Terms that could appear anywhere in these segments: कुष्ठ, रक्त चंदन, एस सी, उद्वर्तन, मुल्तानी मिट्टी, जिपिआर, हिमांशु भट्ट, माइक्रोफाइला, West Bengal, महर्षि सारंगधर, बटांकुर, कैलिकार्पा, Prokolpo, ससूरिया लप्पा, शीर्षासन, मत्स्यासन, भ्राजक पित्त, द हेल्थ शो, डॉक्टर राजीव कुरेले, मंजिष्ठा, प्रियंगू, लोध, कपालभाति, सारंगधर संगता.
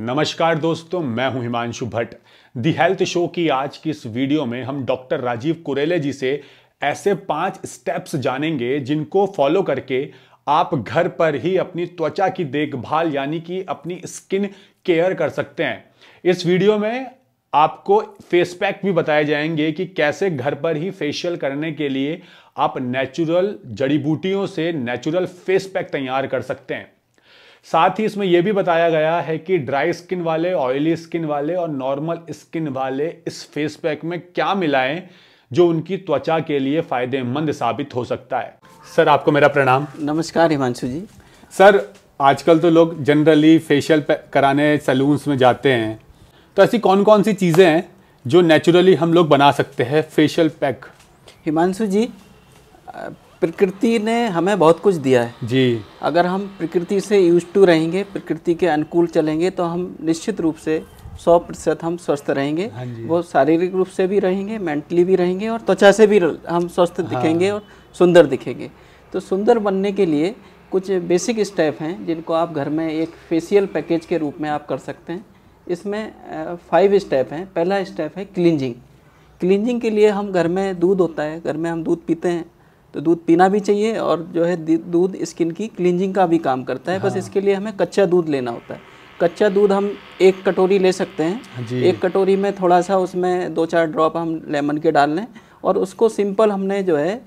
नमस्कार दोस्तों, मैं हूं हिमांशु भट्ट। द हेल्थ शो की आज की इस वीडियो में हम डॉक्टर राजीव कुरेले जी से ऐसे 5 स्टेप्स जानेंगे जिनको फॉलो करके आप घर पर ही अपनी त्वचा की देखभाल यानी कि अपनी स्किन केयर कर सकते हैं। इस वीडियो में आपको फेस पैक भी बताए जाएंगे कि कैसे घर पर ही फेशियल करने के लिए आप नेचुरल जड़ी बूटियों से नेचुरल फेस पैक तैयार कर सकते हैं। साथ ही इसमें यह भी बताया गया है कि ड्राई स्किन वाले, ऑयली स्किन वाले और नॉर्मल स्किन वाले इस फेस पैक में क्या मिलाएं जो उनकी त्वचा के लिए फायदेमंद साबित हो सकता है। सर, आपको मेरा प्रणाम। नमस्कार हिमांशु जी। सर, आजकल तो लोग जनरली फेशियल कराने सैलून्स में जाते हैं, तो ऐसी कौन कौन सी चीज़ें हैं जो नेचुरली हम लोग बना सकते हैं फेशियल पैक? हिमांशु जी, प्रकृति ने हमें बहुत कुछ दिया है जी। अगर हम प्रकृति से यूज टू रहेंगे, प्रकृति के अनुकूल चलेंगे तो हम निश्चित रूप से 100% हम स्वस्थ रहेंगे। हाँ, वो शारीरिक रूप से भी रहेंगे, मेंटली भी रहेंगे और त्वचा से भी हम स्वस्थ दिखेंगे और सुंदर दिखेंगे। तो सुंदर बनने के लिए कुछ बेसिक स्टेप हैं जिनको आप घर में एक फेशियल पैकेज के रूप में आप कर सकते हैं। इसमें 5 स्टेप हैं। पहला स्टेप है क्लींजिंग। क्लींजिंग के लिए हम घर में दूध होता है, घर में हम दूध पीते हैं तो दूध पीना भी चाहिए और जो है दूध स्किन की क्लींजिंग का भी काम करता है। हाँ। बस इसके लिए हमें कच्चा दूध लेना होता है। कच्चा दूध हम 1 कटोरी ले सकते हैं। 1 कटोरी में थोड़ा सा उसमें 2-4 ड्रॉप हम लेमन के डाल लें और उसको सिंपल हमने जो है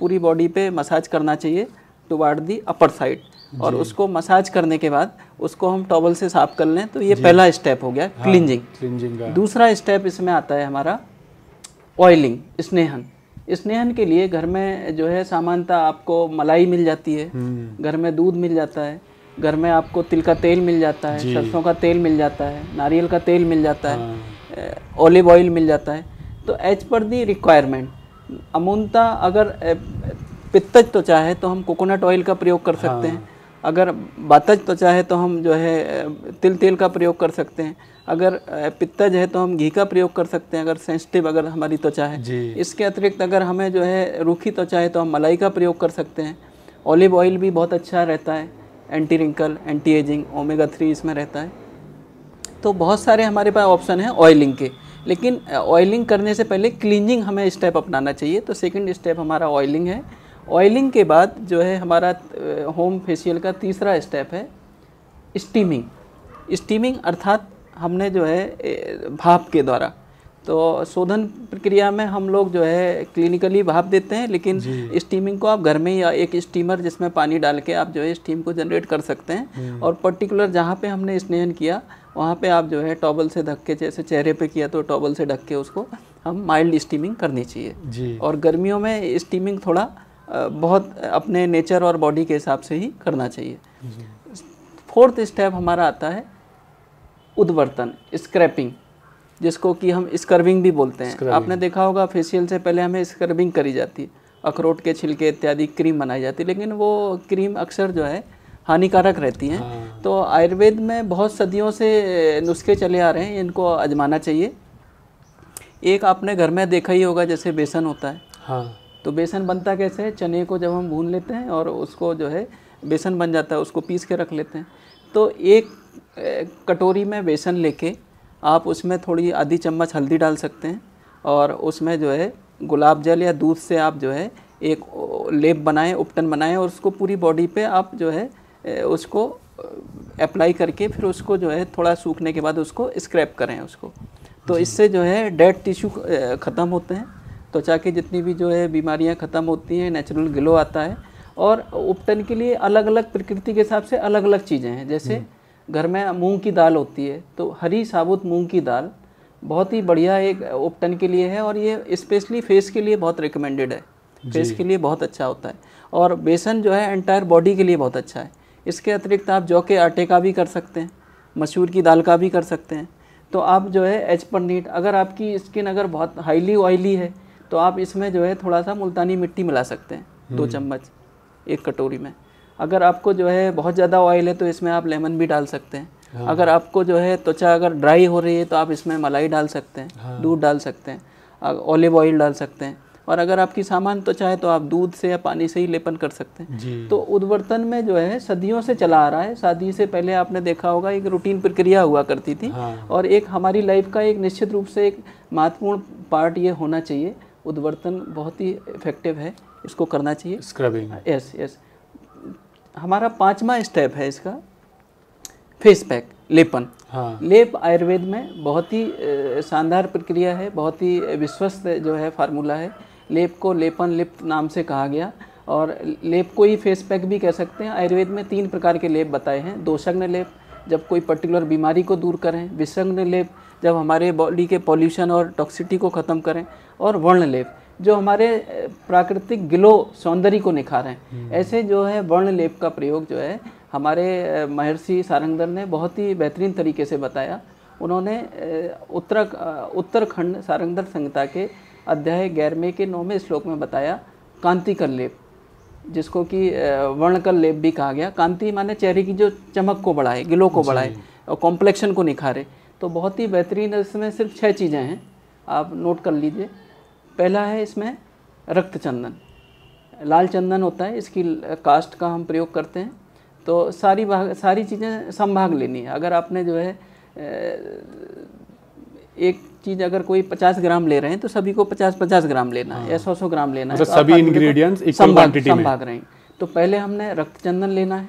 पूरी बॉडी पे मसाज करना चाहिए टुवार्ड दी अपर साइड, और उसको मसाज करने के बाद उसको हम टॉवल से साफ कर लें। तो ये पहला स्टेप हो गया क्लींजिंग। दूसरा स्टेप इसमें आता है हमारा ऑयलिंग, स्नेहन। स्नेहन के लिए घर में जो है सामान्यतः आपको मलाई मिल जाती है, घर में दूध मिल जाता है, घर में आपको तिल का तेल मिल जाता है, सरसों का तेल मिल जाता है, नारियल का तेल मिल जाता है, ऑलिव ऑयल मिल जाता है। तो एज पर दी रिक्वायरमेंट अमूनता अगर पित्तज त्वचा है तो हम कोकोनट ऑयल का प्रयोग कर सकते हैं। अगर बातज त्वचा है तो हम जो है तिल का प्रयोग कर सकते हैं। अगर पित्तज है तो हम घी का प्रयोग कर सकते हैं, अगर सेंसिटिव अगर हमारी त्वचा है। इसके अतिरिक्त अगर हमें जो है रूखी त्वचा है तो हम मलाई का प्रयोग कर सकते हैं। ऑलिव ऑयल भी बहुत अच्छा रहता है, anti wrinkle, anti ageing, omega 3 इसमें रहता है। तो बहुत सारे हमारे पास ऑप्शन है ऑयलिंग के, लेकिन ऑयलिंग करने से पहले क्लींजिंग हमें स्टेप अपनाना चाहिए। तो सेकेंड स्टेप हमारा ऑयलिंग है। ऑयलिंग के बाद जो है हमारा होम फेशियल का तीसरा स्टेप है स्टीमिंग। स्टीमिंग अर्थात हमने जो है भाप के द्वारा, तो शोधन प्रक्रिया में हम लोग जो है क्लिनिकली भाप देते हैं, लेकिन स्टीमिंग को आप घर में या एक स्टीमर जिसमें पानी डाल के आप जो है स्टीम को जनरेट कर सकते हैं। और पर्टिकुलर जहाँ पे हमने स्नेहन किया वहाँ पे आप जो है टॉवल से ढक के, जैसे चेहरे पे किया तो टॉवल से ढक के उसको हम माइल्ड स्टीमिंग करनी चाहिए। और गर्मियों में स्टीमिंग थोड़ा बहुत अपने नेचर और बॉडी के हिसाब से ही करना चाहिए। फोर्थ स्टेप हमारा आता है उद्वर्तन, स्क्रैपिंग, जिसको कि हम स्क्रबिंग भी बोलते हैं। आपने देखा होगा फेशियल से पहले हमें स्क्रबिंग करी जाती है, अखरोट के छिलके इत्यादि क्रीम बनाई जाती है, लेकिन वो क्रीम अक्सर जो है हानिकारक रहती हैं। हाँ। तो आयुर्वेद में बहुत सदियों से नुस्खे चले आ रहे हैं, इनको आजमाना चाहिए। एक आपने घर में देखा ही होगा जैसे बेसन होता है। हाँ। तो बेसन बनता कैसे है? चने को जब हम भून लेते हैं और उसको जो है बेसन बन जाता है, उसको पीस के रख लेते हैं। तो एक कटोरी में बेसन लेके आप उसमें थोड़ी आधी चम्मच हल्दी डाल सकते हैं और उसमें जो है गुलाब जल या दूध से आप जो है एक लेप बनाएं, उपटन बनाएं और उसको पूरी बॉडी पे आप जो है उसको अप्लाई करके फिर उसको जो है थोड़ा सूखने के बाद उसको स्क्रैप करें उसको। तो इससे जो है डेड टिश्यू ख़त्म होते हैं, त्वचा की जितनी भी जो है बीमारियाँ ख़त्म होती हैं, नेचुरल ग्लो आता है। और उपटन के लिए अलग अलग प्रकृति के हिसाब से अलग अलग चीज़ें हैं। जैसे घर में मूंग की दाल होती है, तो हरी साबुत मूंग की दाल बहुत ही बढ़िया एक उपटन के लिए है और ये स्पेशली फेस के लिए बहुत रिकमेंडेड है, फेस के लिए बहुत अच्छा होता है। और बेसन जो है एंटायर बॉडी के लिए बहुत अच्छा है। इसके अतिरिक्त आप जौ के आटे का भी कर सकते हैं, मसूर की दाल का भी कर सकते हैं। तो आप जो है एज पर नीड, अगर आपकी स्किन अगर बहुत हाईली ऑयली है तो आप इसमें जो है थोड़ा सा मुल्तानी मिट्टी मिला सकते हैं, 2 चम्मच 1 कटोरी में। अगर आपको जो है बहुत ज़्यादा ऑयल है तो इसमें आप लेमन भी डाल सकते हैं। हाँ। अगर आपको जो है त्वचा अगर ड्राई हो रही है तो आप इसमें मलाई डाल सकते हैं। हाँ। दूध डाल सकते हैं, ऑलिव ऑयल डाल सकते हैं। और अगर आपकी सामान त्वचा है तो आप दूध से या पानी से ही लेपन कर सकते हैं। तो उद्वर्तन में जो है सदियों से चला आ रहा है। शादी से पहले आपने देखा होगा एक रूटीन प्रक्रिया हुआ करती थी, और एक हमारी लाइफ का एक निश्चित रूप से एक महत्वपूर्ण पार्ट ये होना चाहिए। उद्वर्तन बहुत ही इफेक्टिव है, इसको करना चाहिए। Scrubbing, yes yes. हमारा पांचवा स्टेप है इसका फेस पैक, लेपन। लेप आयुर्वेद में बहुत ही शानदार प्रक्रिया है, बहुत ही विश्वस्त जो है फार्मूला है। लेप को लेपन, लिप्त नाम से कहा गया, और लेप को ही फेस पैक भी कह सकते हैं। आयुर्वेद में 3 प्रकार के लेप बताए हैं। दोषग्न लेप जब कोई पर्टिकुलर बीमारी को दूर करें, विषग्न लेप जब हमारे बॉडी के पॉल्यूशन और टॉक्सिटी को ख़त्म करें, और वर्ण लेप जो हमारे प्राकृतिक ग्लो सौंदर्य को निखारें। ऐसे जो है वर्ण लेप का प्रयोग जो है हमारे महर्षि सारंगधर ने बहुत ही बेहतरीन तरीके से बताया। उन्होंने उत्तरखंड सारंगधर संगता के अध्याय 11वें के 9वें श्लोक में बताया कांति का लेप, जिसको कि वर्ण का लेप भी कहा गया। कांति माने चेहरे की जो चमक को बढ़ाए, ग्लो को बढ़ाए, और कॉम्प्लेक्शन को निखारे। तो बहुत ही बेहतरीन, इसमें सिर्फ 6 चीज़ें हैं, आप नोट कर लीजिए। पहला है इसमें रक्त चंदन, लाल चंदन होता है, इसकी कास्ट का हम प्रयोग करते हैं। तो सारी चीज़ें संभाग लेनी है। अगर आपने जो है एक चीज़ अगर कोई 50 ग्राम ले रहे हैं तो सभी को 50-50 ग्राम लेना है, या 100-100 ग्राम लेना है। तो सभी इंग्रेडिएंट्स इक्वल क्वांटिटी में संभाग रहे हैं। तो पहले हमने रक्त चंदन लेना है,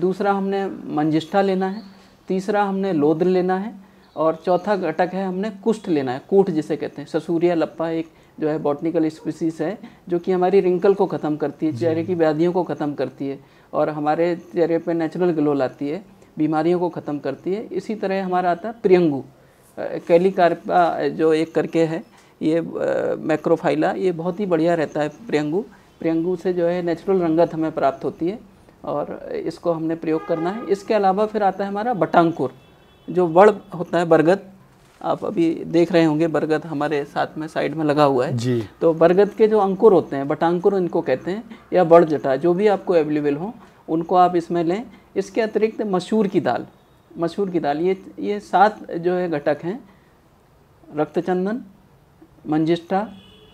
दूसरा हमने मंजिष्ठा लेना है, तीसरा हमने लोध लेना है, और चौथा घटक है हमने कुष्ठ लेना है, कूट जिसे कहते हैं। ससूरिया लप्पा एक जो है बॉटनिकल स्पीसीज है, जो कि हमारी रिंकल को ख़त्म करती है, चेहरे की व्याधियों को ख़त्म करती है, और हमारे चेहरे पे नेचुरल ग्लो लाती है, बीमारियों को ख़त्म करती है। इसी तरह हमारा आता है प्रियंगू, कैलिकार्पा जो एक करके है, ये माइक्रोफाइला, ये बहुत ही बढ़िया रहता है प्रियंगू। प्रियंगू से जो है नेचुरल रंगत हमें प्राप्त होती है, और इसको हमने प्रयोग करना है। इसके अलावा फिर आता है हमारा बटांकुर, जो वड़ होता है बरगद, आप अभी देख रहे होंगे बरगद हमारे साथ में साइड में लगा हुआ है जी। तो बरगद के जो अंकुर होते हैं, बटांकुर इनको कहते हैं, या बड़ जटा, जो भी आपको अवेलेबल हो उनको आप इसमें लें। इसके अतिरिक्त मसूर की दाल, ये 7 जो है घटक हैं, रक्तचंदन, मंजिष्ठा,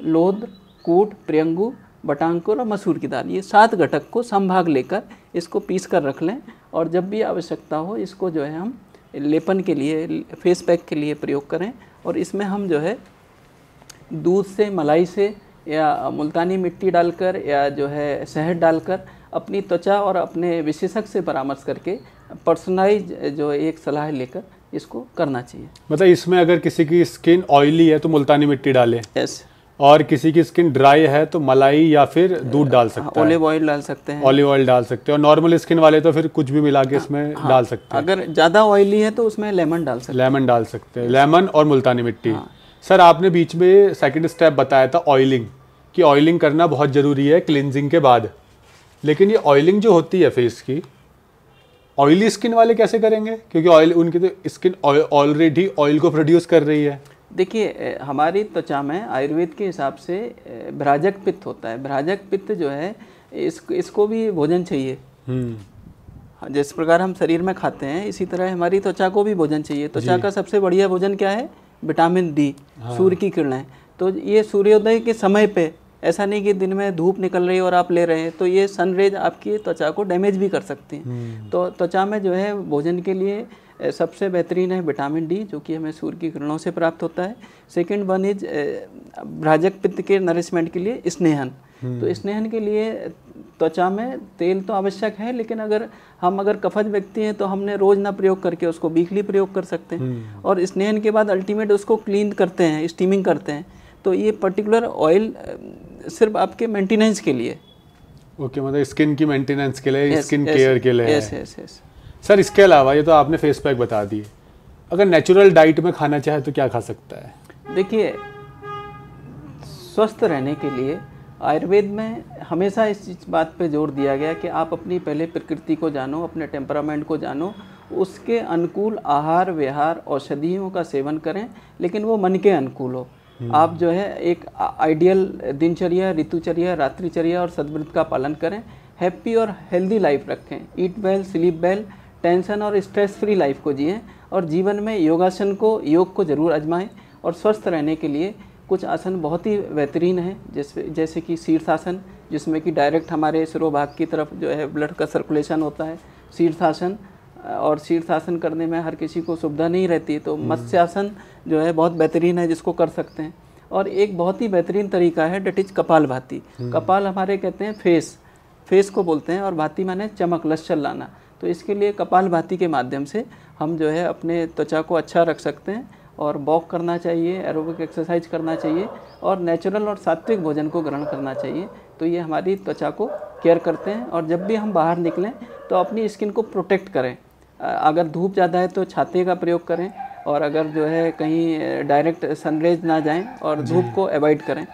लोध, कूट, प्रियंगू, बटांकुर और मसूर की दाल। ये 7 घटक को संभाग लेकर इसको पीस कर रख लें, और जब भी आवश्यकता हो इसको जो है हम लेपन के लिए, फेस पैक के लिए प्रयोग करें। और इसमें हम जो है दूध से, मलाई से, या मुल्तानी मिट्टी डालकर, या जो है शहद डालकर अपनी त्वचा और अपने विशेषज्ञ से परामर्श करके पर्सनलाइज जो एक सलाह लेकर इसको करना चाहिए। मतलब इसमें अगर किसी की स्किन ऑयली है तो मुल्तानी मिट्टी डालें, यस, और किसी की स्किन ड्राई है तो मलाई या फिर दूध डाल सकते हैं, ऑलिव ऑयल डाल सकते हैं, और नॉर्मल स्किन वाले तो फिर कुछ भी मिला के इसमें डाल सकते हैं। अगर ज़्यादा ऑयली है तो उसमें लेमन डाल सकते हैं, लेमन और मुल्तानी मिट्टी। सर आपने बीच में सेकंड स्टेप बताया था ऑयलिंग, कि ऑयलिंग करना बहुत ज़रूरी है क्लिनजिंग के बाद, लेकिन ये ऑयलिंग जो होती है फेस की, ऑयली स्किन वाले कैसे करेंगे, क्योंकि ऑयल उनकी तो स्किन ऑलरेडी ऑयल को प्रोड्यूस कर रही है। देखिए हमारी त्वचा में आयुर्वेद के हिसाब से भ्राजक पित्त होता है। भ्राजक पित्त जो है इसको भी भोजन चाहिए। जिस प्रकार हम शरीर में खाते हैं इसी तरह हमारी त्वचा को भी भोजन चाहिए। त्वचा का सबसे बढ़िया भोजन क्या है? विटामिन डी, सूर्य की किरणें। तो ये सूर्योदय के समय पे, ऐसा नहीं कि दिन में धूप निकल रही है और आप ले रहे हैं, तो ये सनरेज आपकी त्वचा को डैमेज भी कर सकती है। तो त्वचा में जो है भोजन के लिए सबसे बेहतरीन है विटामिन डी, जो कि हमें सूर्य की किरणों से प्राप्त होता है। सेकंड वन इज भ्राजक पित्त के नरिशमेंट के लिए स्नेहन। तो स्नेहन के लिए त्वचा में तेल तो आवश्यक है, लेकिन अगर कफज व्यक्ति हैं तो हमने रोज ना प्रयोग करके उसको वीकली प्रयोग कर सकते हैं। और स्नेहन के बाद अल्टीमेट उसको क्लीन करते हैं, स्टीमिंग करते हैं। तो ये पर्टिकुलर ऑयल सिर्फ आपके मेंटेनेंस के लिए, ओके, मतलब स्किन की मेंटेनेंस के लिए, स्किन केयर के लिए। सर इसके अलावा ये तो आपने फेस पैक बता दिए, अगर नेचुरल डाइट में खाना चाहे तो क्या खा सकता है? देखिए स्वस्थ रहने के लिए आयुर्वेद में हमेशा इस बात पे जोर दिया गया कि आप अपनी पहले प्रकृति को जानो, अपने टेम्परामेंट को जानो, उसके अनुकूल आहार विहार औषधियों का सेवन करें, लेकिन वो मन के अनुकूल हो। आप जो है एक आइडियल दिनचर्या, ऋतुचर्या, रात्रिचर्या और सद्वृत्त का पालन करें। हैप्पी और हेल्दी लाइफ रखें, eat well, sleep well, tension और स्ट्रेस फ्री लाइफ को जिएं, और जीवन में योगासन को, योग को ज़रूर आजमाएं। और स्वस्थ रहने के लिए कुछ आसन बहुत ही बेहतरीन है, जैसे कि शीर्षासन, जिसमें कि डायरेक्ट हमारे सिरोभाग की तरफ जो है ब्लड का सर्कुलेशन होता है शीर्षासन, और शीर्षासन करने में हर किसी को सुविधा नहीं रहती, तो मत्स्यासन जो है बहुत बेहतरीन है जिसको कर सकते हैं। और एक बहुत ही बेहतरीन तरीका है डेट इज कपालभाति। कपाल हमारे कहते हैं फेस को बोलते हैं, और भाती माने चमक, लश्कर लाना। तो इसके लिए कपालभाति के माध्यम से हम जो है अपने त्वचा को अच्छा रख सकते हैं, और वॉक करना चाहिए, एरोबिक एक्सरसाइज करना चाहिए, और नेचुरल और सात्विक भोजन को ग्रहण करना चाहिए। तो ये हमारी त्वचा को केयर करते हैं। और जब भी हम बाहर निकलें तो अपनी स्किन को प्रोटेक्ट करें। अगर धूप ज़्यादा है तो छाते का प्रयोग करें, और अगर जो है कहीं डायरेक्ट सनरेज ना जाएं, और धूप को अवॉइड करें।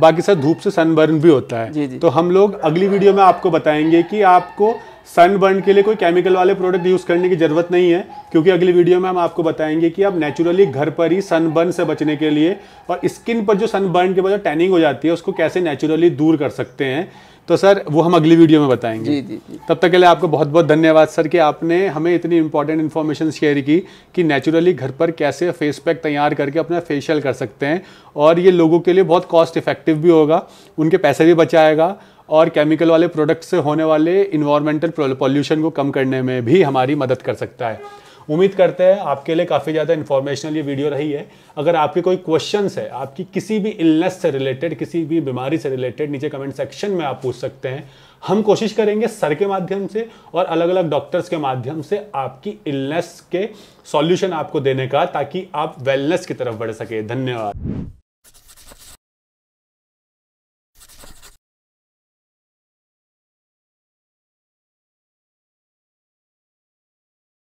बाकी सर धूप से सनबर्न भी होता है। जी जी। तो हम लोग अगली वीडियो में आपको बताएंगे कि आपको सनबर्न के लिए कोई केमिकल वाले प्रोडक्ट यूज़ करने की ज़रूरत नहीं है, क्योंकि अगली वीडियो में हम आपको बताएंगे कि आप नेचुरली घर पर ही सनबर्न से बचने के लिए, और स्किन पर जो सनबर्न के बाद टैनिंग हो जाती है उसको कैसे नेचुरली दूर कर सकते हैं। तो सर वो हम अगली वीडियो में बताएंगे। जी जी जी। तब तक के लिए आपको बहुत बहुत धन्यवाद सर कि आपने हमें इतनी इंपॉर्टेंट इन्फॉर्मेशन शेयर की कि नेचुरली घर पर कैसे फेस पैक तैयार करके अपना फेशियल कर सकते हैं, और ये लोगों के लिए बहुत कॉस्ट इफेक्टिव भी होगा, उनके पैसे भी बचाएगा, और केमिकल वाले प्रोडक्ट से होने वाले इन्वायरमेंटल पॉल्यूशन को कम करने में भी हमारी मदद कर सकता है। उम्मीद करते हैं आपके लिए काफ़ी ज़्यादा इन्फॉर्मेशनल ये वीडियो रही है। अगर आपके कोई क्वेश्चंस है, आपकी किसी भी इलनेस से रिलेटेड, किसी भी बीमारी से रिलेटेड, नीचे कमेंट सेक्शन में आप पूछ सकते हैं। हम कोशिश करेंगे सर के माध्यम से और अलग अलग डॉक्टर्स के माध्यम से आपकी इलनेस के सॉल्यूशन आपको देने का, ताकि आप वेलनेस की तरफ बढ़ सके। धन्यवाद।